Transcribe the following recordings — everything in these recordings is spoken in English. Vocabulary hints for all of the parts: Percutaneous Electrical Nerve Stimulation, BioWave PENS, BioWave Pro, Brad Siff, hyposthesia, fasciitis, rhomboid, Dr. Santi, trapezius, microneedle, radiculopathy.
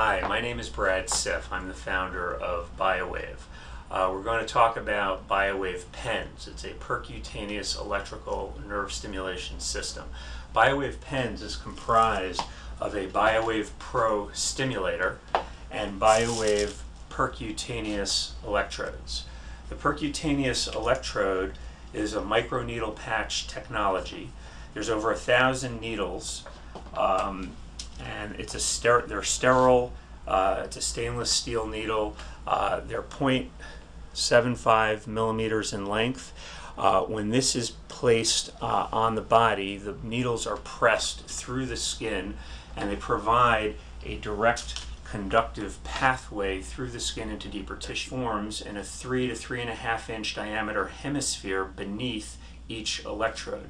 Hi, my name is Brad Siff. I'm the founder of BioWave. We're going to talk about BioWave PENS. It's a percutaneous electrical nerve stimulation system. BioWave PENS is comprised of a BioWave Pro stimulator and BioWave percutaneous electrodes. The percutaneous electrode is a microneedle patch technology. There's over 1,000 needles. And they're sterile. It's a stainless steel needle. They're 0.75 millimeters in length. When this is placed on the body, the needles are pressed through the skin, and they provide a direct conductive pathway through the skin into deeper tissue. It forms in a 3 to 3.5 inch diameter hemisphere beneath each electrode.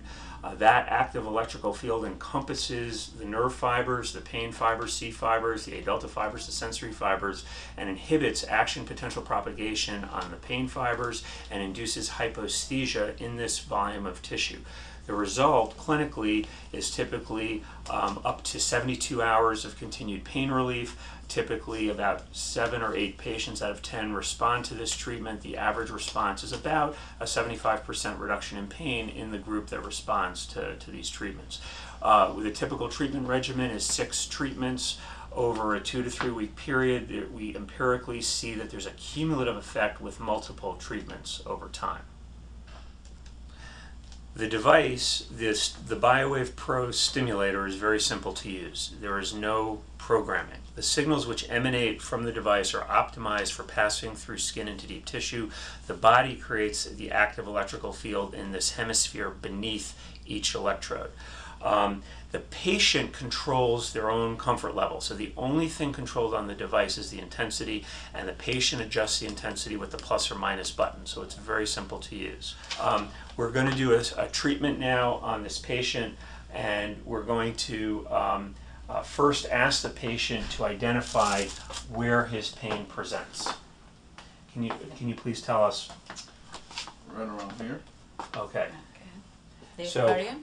That active electrical field encompasses the nerve fibers, the pain fibers, C fibers, the A-delta fibers, the sensory fibers, and inhibits action potential propagation on the pain fibers and induces hyposthesia in this volume of tissue. The result clinically is typically up to 72 hours of continued pain relief. Typically about 7 or 8 patients out of 10 respond to this treatment. The average response is about a 75% reduction in pain in the group that responds to these treatments. With a typical treatment regimen is 6 treatments over a 2 to 3 week period. We empirically see that there's a cumulative effect with multiple treatments over time. The device, the BioWave Pro stimulator, is very simple to use. There is no programming. The signals which emanate from the device are optimized for passing through skin into deep tissue. The body creates the active electrical field in this hemisphere beneath each electrode. The patient controls their own comfort level. So the only thing controlled on the device is the intensity, and the patient adjusts the intensity with the plus or minus button. So it's very simple to use. We're going to do a treatment now on this patient, and we're going to first ask the patient to identify where his pain presents. Can you please tell us? Right around here. Okay. This area?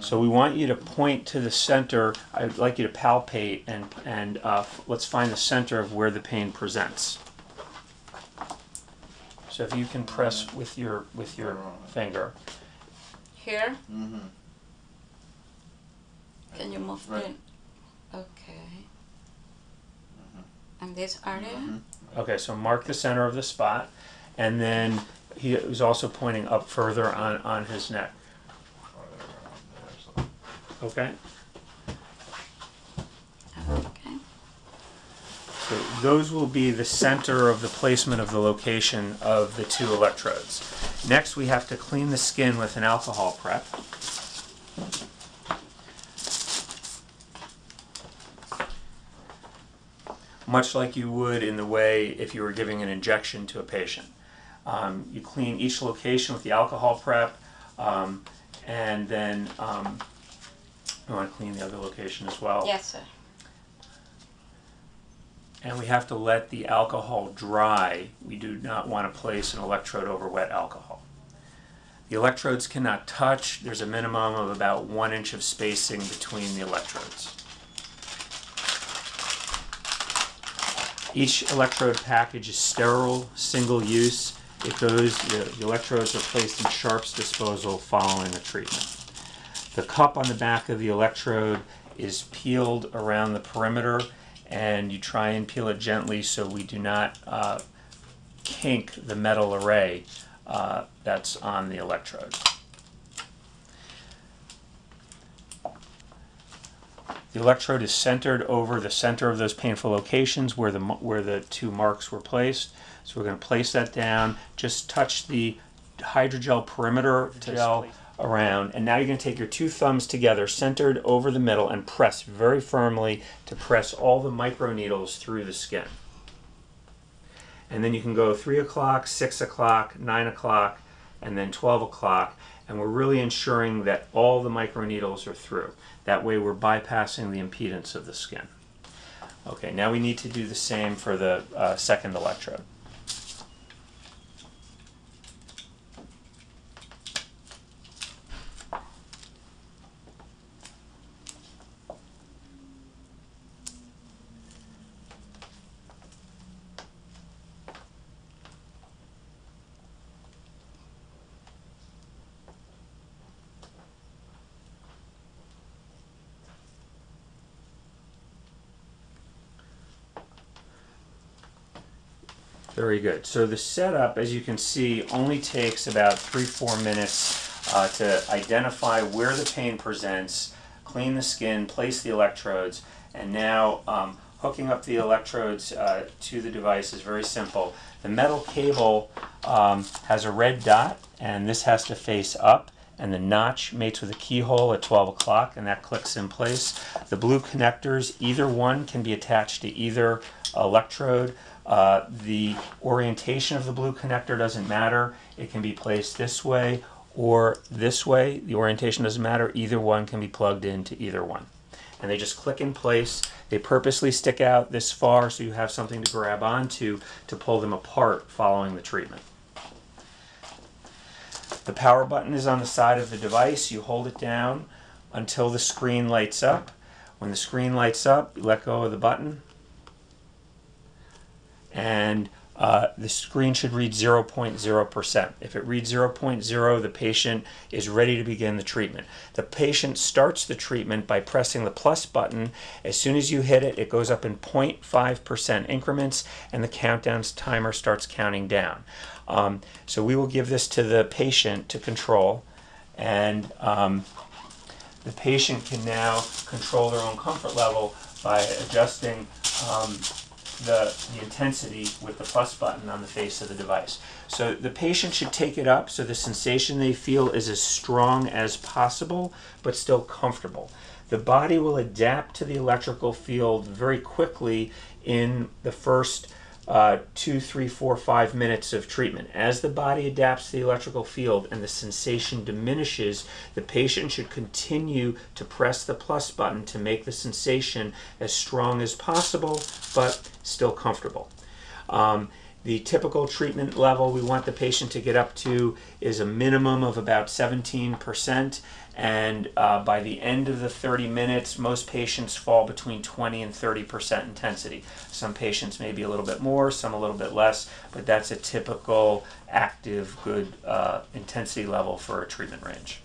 So we want you to point to the center. I'd like you to palpate, and let's find the center of where the pain presents. So if you can press with your finger. Here? Mm-hmm. Can you move right? Okay. Mm-hmm. And this area? Mm-hmm. Okay, so mark the center of the spot, and then he was also pointing up further on his neck. Okay. Okay. So those will be the center of the placement of the location of the 2 electrodes. Next, we have to clean the skin with an alcohol prep. Much like you would in the way if you were giving an injection to a patient. You clean each location with the alcohol prep, and then you want to clean the other location as well? Yes, sir. And we have to let the alcohol dry. We do not want to place an electrode over wet alcohol. The electrodes cannot touch. There's a minimum of about 1 inch of spacing between the electrodes. Each electrode package is sterile, single use. The electrodes are placed in Sharp's disposal following the treatment. The cup on the back of the electrode is peeled around the perimeter, and you try and peel it gently so we do not kink the metal array that's on the electrode. The electrode is centered over the center of those painful locations where the 2 marks were placed. So we're going to place that down. Just touch the hydrogel perimeter around, and now you're going to take your 2 thumbs together, centered over the middle, and press very firmly to press all the microneedles through the skin. And then you can go 3 o'clock, 6 o'clock, 9 o'clock, and then 12 o'clock, and we're really ensuring that all the microneedles are through. That way we're bypassing the impedance of the skin. Okay, now we need to do the same for the second electrode. Very good. So the setup, as you can see, only takes about 3-4 minutes to identify where the pain presents, clean the skin, place the electrodes, and now hooking up the electrodes to the device is very simple. The metal cable has a red dot, and this has to face up, and the notch mates with a keyhole at 12 o'clock, and that clicks in place. The blue connectors, either one can be attached to either electrode. The orientation of the blue connector doesn't matter. It can be placed this way or this way. The orientation doesn't matter. Either one can be plugged into either one. And they just click in place. They purposely stick out this far so you have something to grab onto to pull them apart following the treatment. The power button is on the side of the device. You hold it down until the screen lights up. When the screen lights up, you let go of the button. And the screen should read 0.0%. If it reads 0.0, the patient is ready to begin the treatment. The patient starts the treatment by pressing the plus button. As soon as you hit it, it goes up in 0.5% increments, and the countdown timer starts counting down. So we will give this to the patient to control, and the patient can now control their own comfort level by adjusting the intensity with the plus button on the face of the device. So the patient should take it up so the sensation they feel is as strong as possible but still comfortable. The body will adapt to the electrical field very quickly in the first 2, 3, 4, 5 minutes of treatment. As the body adapts to the electrical field and the sensation diminishes, the patient should continue to press the plus button to make the sensation as strong as possible, but still comfortable. The typical treatment level we want the patient to get up to is a minimum of about 17%, and by the end of the 30 minutes, most patients fall between 20 and 30% intensity. Some patients may be a little bit more, some a little bit less, but that's a typical active, good intensity level for a treatment range.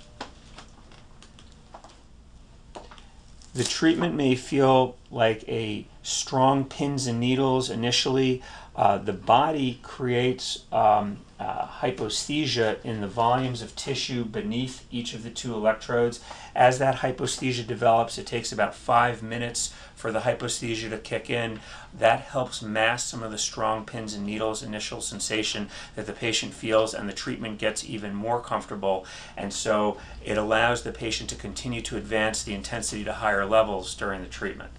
The treatment may feel like a strong pins and needles initially. The body creates hyposthesia in the volumes of tissue beneath each of the two electrodes. As that hyposthesia develops, it takes about 5 minutes for the hyposthesia to kick in. That helps mask some of the strong pins and needles initial sensation that the patient feels, and the treatment gets even more comfortable, and so it allows the patient to continue to advance the intensity to higher levels during the treatment.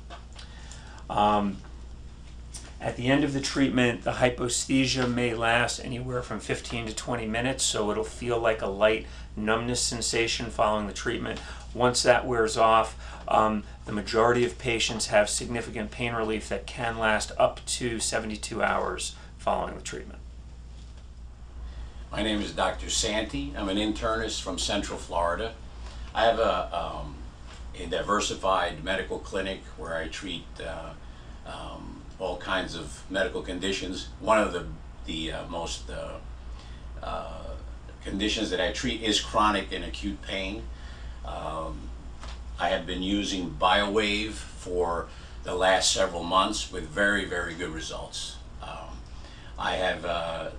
At the end of the treatment, the hyposthesia may last anywhere from 15 to 20 minutes, so it'll feel like a light numbness sensation following the treatment. Once that wears off, the majority of patients have significant pain relief that can last up to 72 hours following the treatment. My name is Dr. Santi. I'm an internist from Central Florida. I have a diversified medical clinic where I treat all kinds of medical conditions. One of the most conditions that I treat is chronic and acute pain. I have been using BioWave for the last several months with very, very good results. I have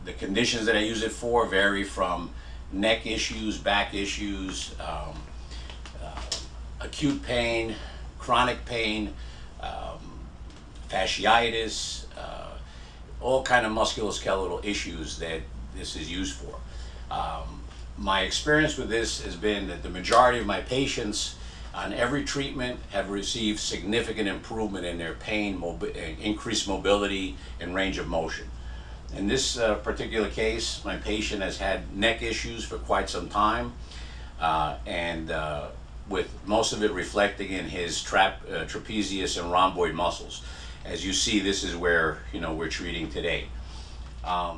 the conditions that I use it for vary from neck issues, back issues, acute pain, chronic pain, fasciitis, all kind of musculoskeletal issues that this is used for. My experience with this has been that the majority of my patients on every treatment have received significant improvement in their pain, increased mobility, and range of motion. In this particular case, my patient has had neck issues for quite some time, and with most of it reflecting in his trapezius and rhomboid muscles. As you see, this is where, you know, we're treating today. I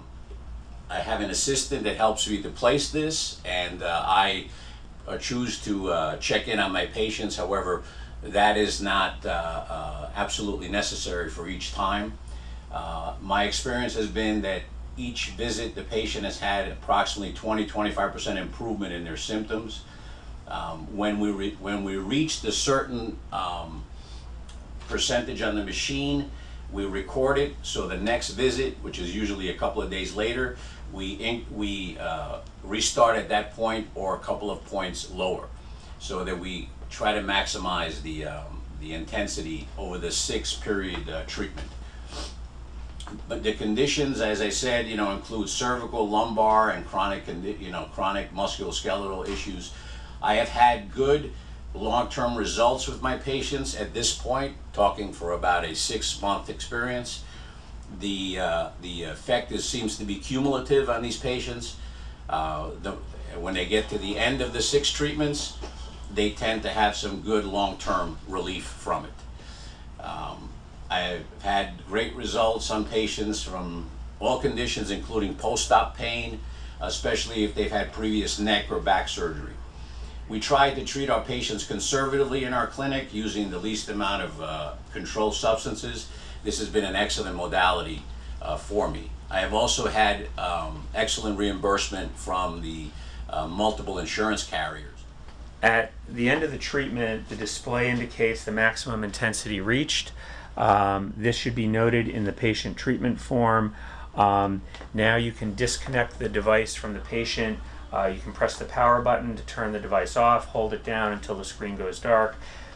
have an assistant that helps me to place this, and I choose to check in on my patients. However, that is not absolutely necessary for each time. My experience has been that each visit the patient has had approximately 20-25% improvement in their symptoms. When we reach the certain percentage on the machine, we record it, so the next visit, which is usually a couple of days later, we restart at that point or a couple of points lower, so that we try to maximize the intensity over the 6-period treatment. But the conditions, as I said, you know, include cervical, lumbar, and chronic musculoskeletal issues. I have had good long-term results with my patients at this point, talking for about a 6-month experience. The effect seems to be cumulative on these patients. When they get to the end of the 6 treatments, they tend to have some good long-term relief from it. I've had great results on patients from all conditions, including post-op pain, especially if they've had previous neck or back surgery. We try to treat our patients conservatively in our clinic, using the least amount of controlled substances. This has been an excellent modality for me. I have also had excellent reimbursement from the multiple insurance carriers. At the end of the treatment, the display indicates the maximum intensity reached. This should be noted in the patient treatment form. Now you can disconnect the device from the patient. You can press the power button to turn the device off, hold it down until the screen goes dark.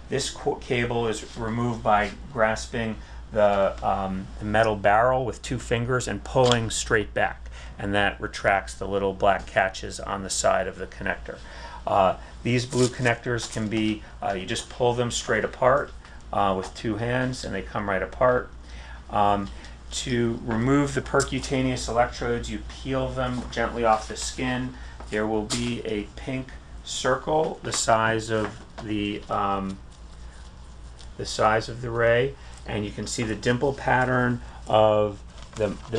This cable is removed by grasping the metal barrel with 2 fingers and pulling straight back, and that retracts the little black catches on the side of the connector. These blue connectors can be, you just pull them straight apart with 2 hands and they come right apart. To remove the percutaneous electrodes, you peel them gently off the skin. There will be a pink circle the size of the ray, and you can see the dimple pattern of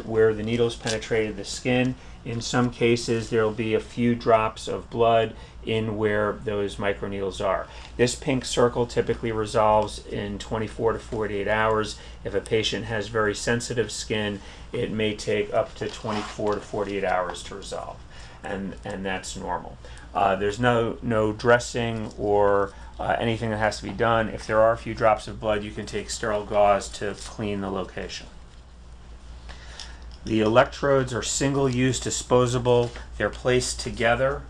where the needles penetrated the skin. In some cases, there will be a few drops of blood in where those microneedles are. This pink circle typically resolves in 24 to 48 hours. If a patient has very sensitive skin, it may take up to 24 to 48 hours to resolve, and that's normal. There's no dressing or anything that has to be done. If there are a few drops of blood, you can take sterile gauze to clean the location. The electrodes are single-use, disposable. They're placed together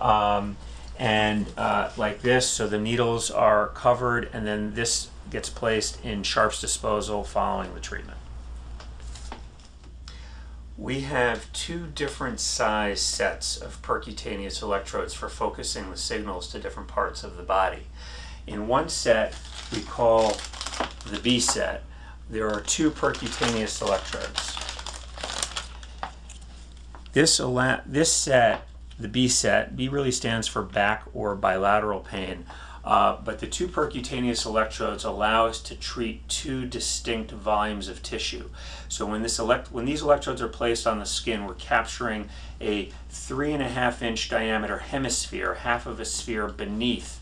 like this, so the needles are covered, and then this gets placed in Sharps disposal following the treatment. We have 2 different size sets of percutaneous electrodes for focusing the signals to different parts of the body. In one set, we call the B set, there are 2 percutaneous electrodes. This set, the B set, B really stands for back or bilateral pain, but the 2 percutaneous electrodes allow us to treat 2 distinct volumes of tissue. So when these electrodes are placed on the skin, we're capturing a 3.5-inch diameter hemisphere, half of a sphere beneath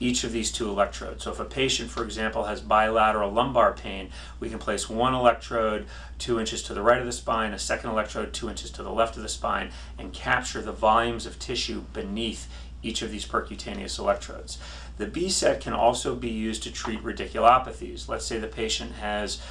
each of these 2 electrodes. So if a patient, for example, has bilateral lumbar pain, we can place 1 electrode 2 inches to the right of the spine, a second electrode 2 inches to the left of the spine, and capture the volumes of tissue beneath each of these percutaneous electrodes. The B set can also be used to treat radiculopathies. Let's say the patient has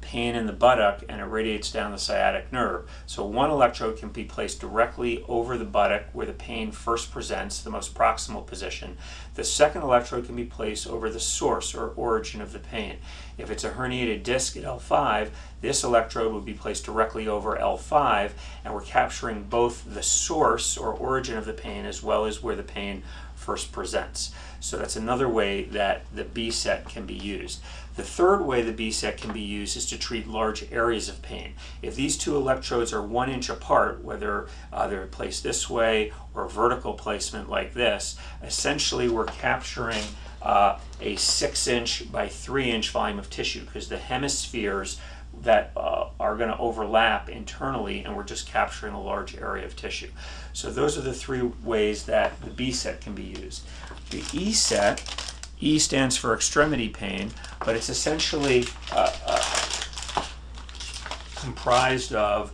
pain in the buttock and it radiates down the sciatic nerve. So 1 electrode can be placed directly over the buttock where the pain first presents, the most proximal position. The second electrode can be placed over the source or origin of the pain. If it's a herniated disc at L5, this electrode would be placed directly over L5, and we're capturing both the source or origin of the pain as well as where the pain first presents. So that's another way that the B set can be used. The third way the B set can be used is to treat large areas of pain. If these 2 electrodes are 1 inch apart, whether they're placed this way or vertical placement like this, essentially we're capturing a 6-inch by 3-inch volume of tissue, because the hemispheres that are going to overlap internally, and we're just capturing a large area of tissue. So those are the 3 ways that the B set can be used. The E set, E stands for extremity pain, but it's essentially comprised of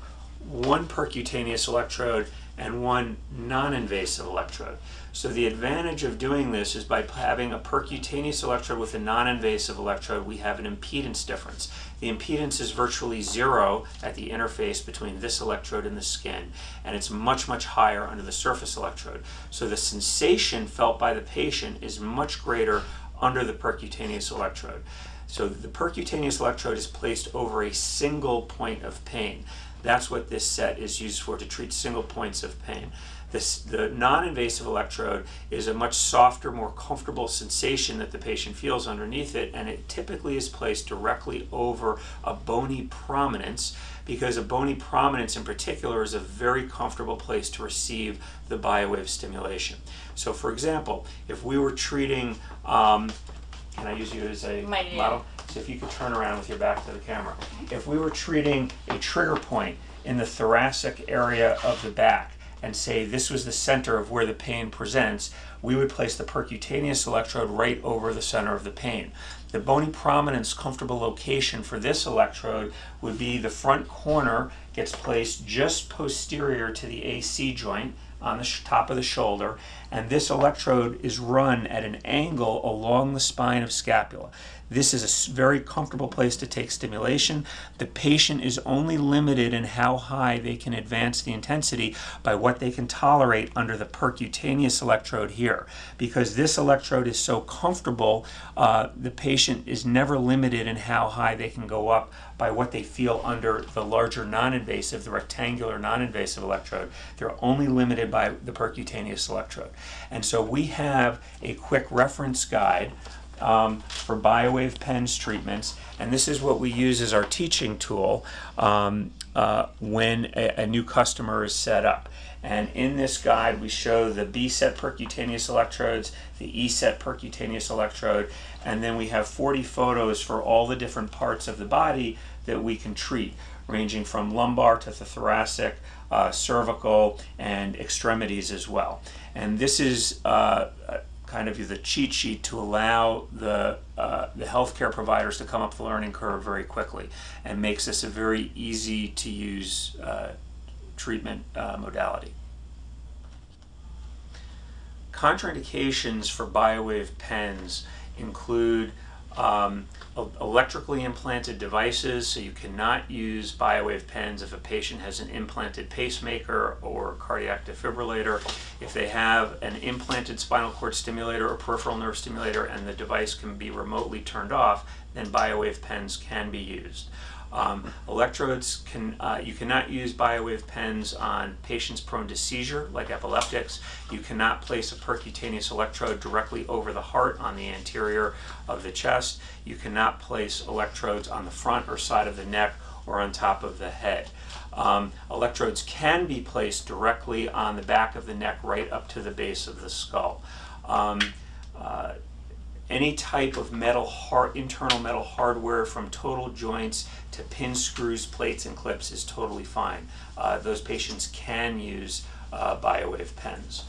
1 percutaneous electrode and one non-invasive electrode. So the advantage of doing this is by having a percutaneous electrode with a non-invasive electrode, we have an impedance difference. The impedance is virtually zero at the interface between this electrode and the skin, and it's much, much higher under the surface electrode. So the sensation felt by the patient is much greater under the percutaneous electrode. So the percutaneous electrode is placed over a single point of pain. That's what this set is used for, to treat single points of pain. The non-invasive electrode is a much softer, more comfortable sensation that the patient feels underneath it, and it typically is placed directly over a bony prominence, because a bony prominence in particular is a very comfortable place to receive the BioWave stimulation. So for example, if we were treating, can I use you as a model? So if you could turn around with your back to the camera. If we were treating a trigger point in the thoracic area of the back, and say this was the center of where the pain presents, we would place the percutaneous electrode right over the center of the pain. The bony prominence comfortable location for this electrode would be the front corner, gets placed just posterior to the AC joint on the top of the shoulder, and this electrode is run at an angle along the spine of scapula. This is a very comfortable place to take stimulation. The patient is only limited in how high they can advance the intensity by what they can tolerate under the percutaneous electrode here. Because this electrode is so comfortable, the patient is never limited in how high they can go up by what they feel under the larger non-invasive, the rectangular non-invasive electrode. They're only limited by the percutaneous electrode. And so we have a quick reference guide for BioWave PENS treatments, and this is what we use as our teaching tool when a new customer is set up. And in this guide, we show the B-set percutaneous electrodes, the E-set percutaneous electrode, and then we have 40 photos for all the different parts of the body that we can treat, ranging from lumbar to the thoracic, cervical, and extremities as well. And this is kind of the cheat sheet to allow the healthcare providers to come up the learning curve very quickly, and makes this a very easy to use treatment modality. Contraindications for BioWave PENS include electrically implanted devices, so you cannot use BioWave PENS if a patient has an implanted pacemaker or cardiac defibrillator, if they have an implanted spinal cord stimulator or peripheral nerve stimulator and the device can be remotely turned off, then BioWave PENS can be used. Electrodes can, you cannot use BioWave PENS on patients prone to seizure like epileptics. You cannot place a percutaneous electrode directly over the heart on the anterior of the chest. You cannot place electrodes on the front or side of the neck or on top of the head. Electrodes can be placed directly on the back of the neck right up to the base of the skull. Any type of metal internal metal hardware, from total joints to pin screws, plates, and clips, is totally fine. Those patients can use BioWave PENS.